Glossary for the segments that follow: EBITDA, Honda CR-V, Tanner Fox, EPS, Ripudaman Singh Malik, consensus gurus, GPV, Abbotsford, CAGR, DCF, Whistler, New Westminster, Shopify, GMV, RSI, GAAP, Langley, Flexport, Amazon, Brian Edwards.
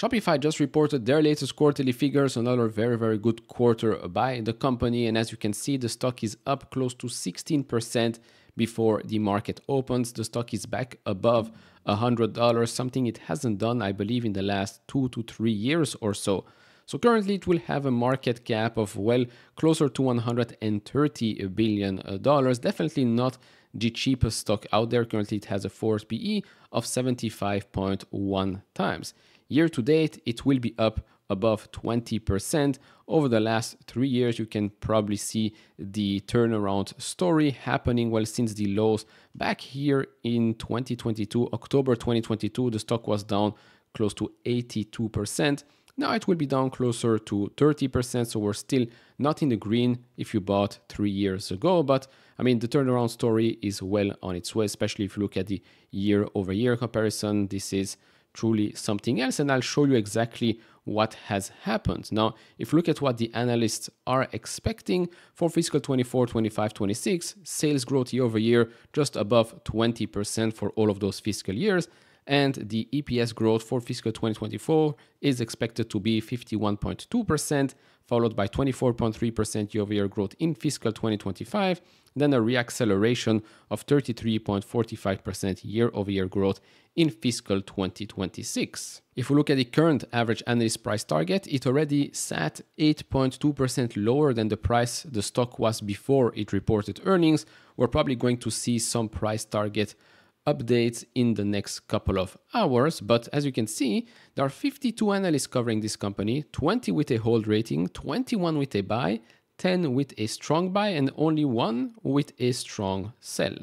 Shopify just reported their latest quarterly figures, another very, very good quarter by the company. And as you can see, the stock is up close to 16% before the market opens. The stock is back above $100, something it hasn't done, I believe, in the last 2 to 3 years or so. So currently it will have a market cap of, well, closer to $130 billion. Definitely not the cheapest stock out there. Currently it has a forward PE of 75.1 times. Year to date, it will be up above 20%. Over the last 3 years, you can probably see the turnaround story happening, well, since the lows back here in 2022, October 2022, the stock was down close to 82%. Now it will be down closer to 30%, so we're still not in the green if you bought 3 years ago. But I mean, the turnaround story is well on its way, especially if you look at the year-over-year comparison. This is truly something else, and I'll show you exactly what has happened. Now, if you look at what the analysts are expecting for fiscal 24, 25, 26, sales growth year-over-year just above 20% for all of those fiscal years. And the EPS growth for fiscal 2024 is expected to be 51.2%, followed by 24.3% year-over-year growth in fiscal 2025, then a reacceleration of 33.45% year-over-year growth in fiscal 2026. If we look at the current average analyst price target, it already sat 8.2% lower than the price the stock was before it reported earnings. We're probably going to see some price target updates in the next couple of hours, but as you can see, there are 52 analysts covering this company, 20 with a hold rating, 21 with a buy, 10 with a strong buy, and only 1 with a strong sell.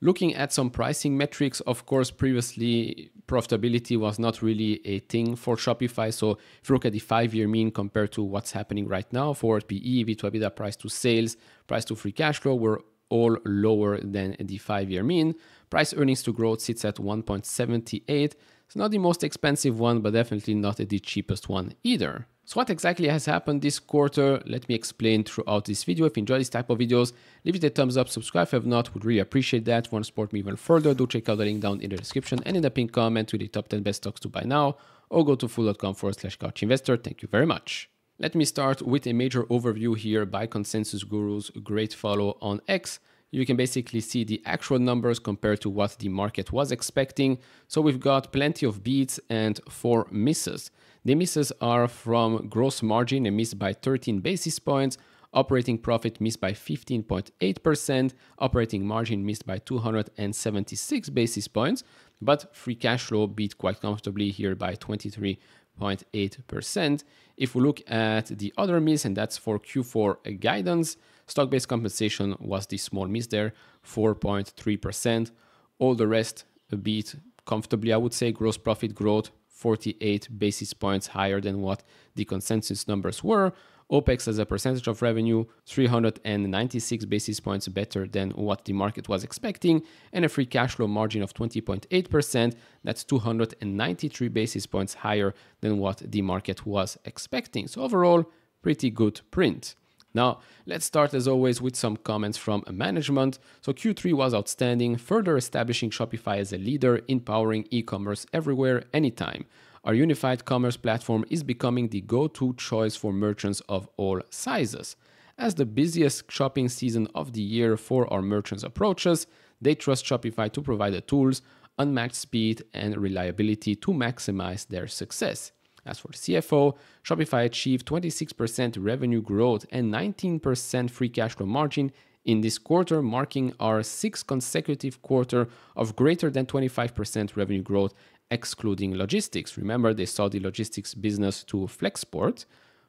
Looking at some pricing metrics, of course, previously profitability was not really a thing for Shopify. So if you look at the 5-year mean compared to what's happening right now, forward PE, EV to EBITDA, price to sales, price to free cash flow, we're all lower than the 5-year mean. Price earnings to growth sits at 1.78. It's not the most expensive one, but definitely not the cheapest one either. So what exactly has happened this quarter? Let me explain throughout this video. If you enjoy this type of videos, leave it a thumbs up, subscribe if you have not, would really appreciate that. If you want to support me even further, do check out the link down in the description and in the pinned comment to the top 10 best stocks to buy now, or go to fool.com/couch investor. Thank you very much. Let me start with a major overview here by Consensus Gurus, great follow on X. You can basically see the actual numbers compared to what the market was expecting. So we've got plenty of beats and 4 misses. The misses are from gross margin, a miss by 13 basis points, operating profit missed by 15.8%, operating margin missed by 276 basis points, but free cash flow beat quite comfortably here by 23.8%. If we look at the other miss, and that's for Q4 guidance, stock-based compensation was the small miss there, 4.3%. All the rest a bit comfortably, I would say. Gross profit growth, 48 basis points higher than what the consensus numbers were. OPEX as a percentage of revenue, 396 basis points better than what the market was expecting, and a free cash flow margin of 20.8%. That's 293 basis points higher than what the market was expecting. So overall, pretty good print. Now, let's start as always with some comments from management. So Q3 was outstanding, further establishing Shopify as a leader in powering e-commerce everywhere, anytime. Our unified commerce platform is becoming the go-to choice for merchants of all sizes. As the busiest shopping season of the year for our merchants approaches, they trust Shopify to provide the tools, unmatched speed and reliability to maximize their success. As for CFO, Shopify achieved 26% revenue growth and 19% free cash flow margin in this quarter, marking our 6th consecutive quarter of greater than 25% revenue growth excluding logistics. Remember, they sold the logistics business to Flexport.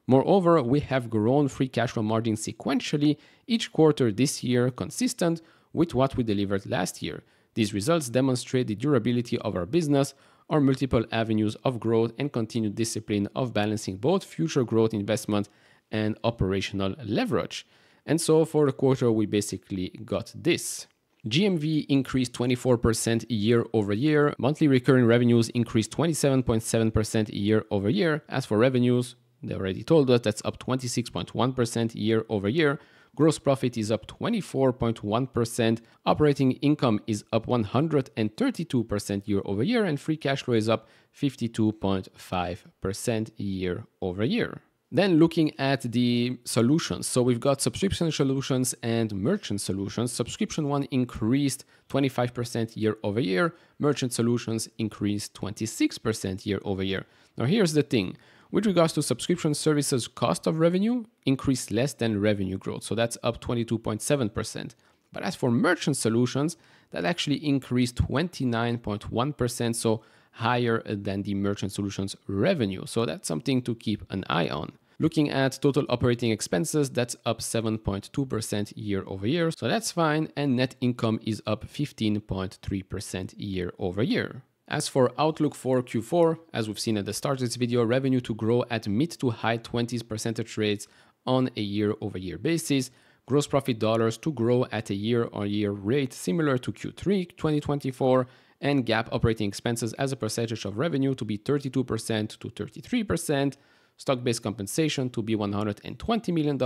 Moreover, we have grown free cash flow margin sequentially each quarter this year, consistent with what we delivered last year. These results demonstrate the durability of our business, our multiple avenues of growth, and continued discipline of balancing both future growth investment and operational leverage. And so for the quarter, we basically got this. GMV increased 24% year over year. Monthly recurring revenues increased 27.7% year over year. As for revenues, they already told us that's up 26.1% year over year. gross profit is up 24.1%, operating income is up 132% year over year, and free cash flow is up 52.5% year over year. Then looking at the solutions. So we've got subscription solutions and merchant solutions. Subscription one increased 25% year over year. Merchant solutions increased 26% year over year. Now here's the thing. With regards to subscription services, cost of revenue increased less than revenue growth. So that's up 22.7%. But as for merchant solutions, that actually increased 29.1%. So higher than the merchant solutions revenue. So that's something to keep an eye on. Looking at total operating expenses, that's up 7.2% year over year, so that's fine, and net income is up 15.3% year over year. As for outlook for Q4, as we've seen at the start of this video, revenue to grow at mid to high 20s% rates on a year over year basis, gross profit dollars to grow at a year on year rate similar to Q3 2024, and GAAP operating expenses as a percentage of revenue to be 32% to 33%, stock-based compensation to be $120 million,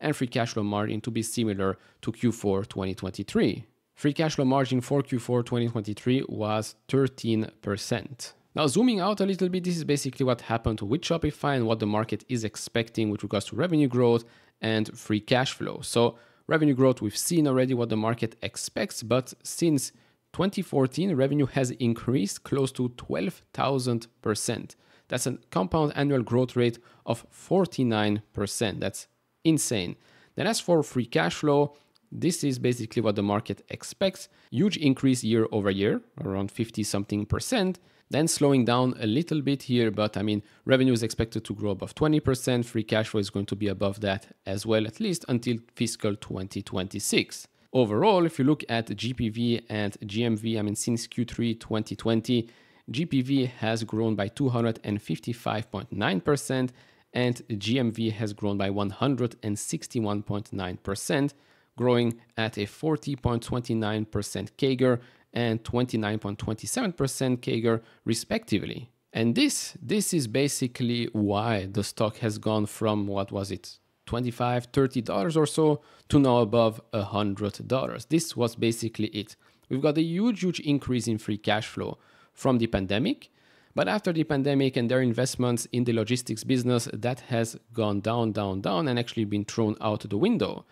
and free cash flow margin to be similar to Q4 2023. Free cash flow margin for Q4 2023 was 13%. Now, zooming out a little bit, this is basically what happened with Shopify and what the market is expecting with regards to revenue growth and free cash flow. So revenue growth, we've seen already what the market expects, but since 2014, revenue has increased close to 12,000%. That's a compound annual growth rate of 49%. That's insane. Then as for free cash flow, this is basically what the market expects. Huge increase year over year, around 50-something%. Then slowing down a little bit here, but I mean, revenue is expected to grow above 20%. Free cash flow is going to be above that as well, at least until fiscal 2026. Overall, if you look at GPV and GMV, I mean, since Q3 2020, GPV has grown by 255.9% and GMV has grown by 161.9%, growing at a 40.29% CAGR and 29.27% CAGR respectively. And this is basically why the stock has gone from, what was it, $25, $30 or so to now above $100. This was basically it. We've got a huge, huge increase in free cash flow from the pandemic, but after the pandemic and their investments in the logistics business, that has gone down, down, down, and actually been thrown out the window.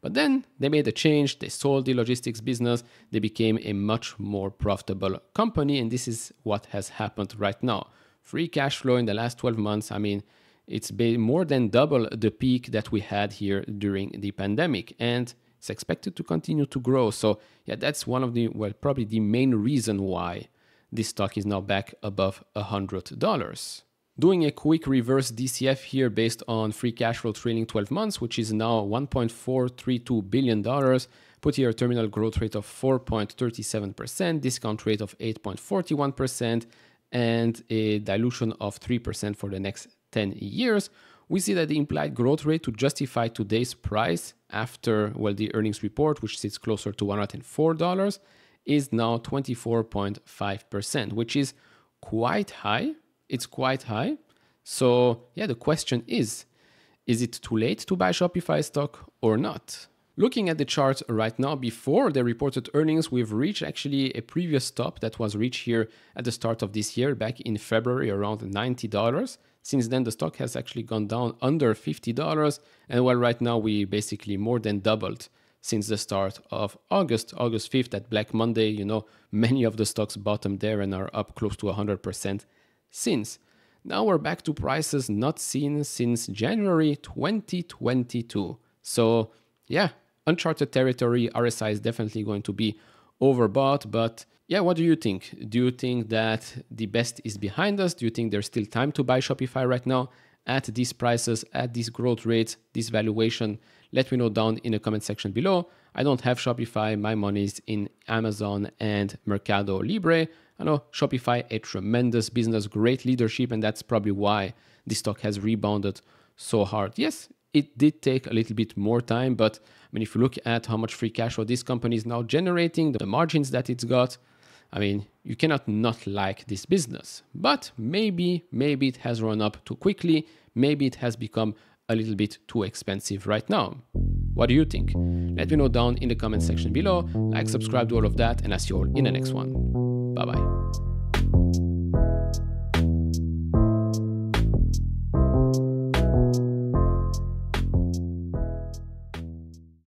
But then they made a change. They sold the logistics business. They became a much more profitable company. And this is what has happened right now. Free cash flow in the last 12 months, I mean, it's been more than double the peak that we had here during the pandemic, and it's expected to continue to grow. So yeah, that's one of the, well, probably the main reason why this stock is now back above $100. Doing a quick reverse DCF here based on free cash flow trailing 12 months, which is now $1.432 billion. Put here a terminal growth rate of 4.37%, discount rate of 8.41%, and a dilution of 3% for the next 10 years, we see that the implied growth rate to justify today's price after, well, the earnings report, which sits closer to $104, is now 24.5%, which is quite high. It's quite high. So yeah, the question is it too late to buy Shopify stock or not? Looking at the chart right now, before the reported earnings, we've reached actually a previous stop that was reached here at the start of this year, back in February, around $90. Since then, the stock has actually gone down under $50. And well, right now, we basically more than doubled since the start of August. August 5th, that Black Monday, you know, many of the stocks bottomed there and are up close to 100% since. Now we're back to prices not seen since January 2022. So yeah, uncharted territory. RSI is definitely going to be overbought, but yeah, what do you think? Do you think that the best is behind us? Do you think there's still time to buy Shopify right now at these prices, at these growth rates, this valuation? Let me know down in the comment section below. I don't have Shopify. My money is in Amazon and Mercado Libre. I know Shopify, a tremendous business, great leadership, and that's probably why this stock has rebounded so hard. Yes, it did take a little bit more time, but I mean, if you look at how much free cash flow this company is now generating, the margins that it's got, I mean, you cannot not like this business. But maybe it has run up too quickly. Maybe it has become a little bit too expensive right now. What do you think? Let me know down in the comment section below, like, subscribe, do all of that, and I'll see you all in the next one. Bye bye.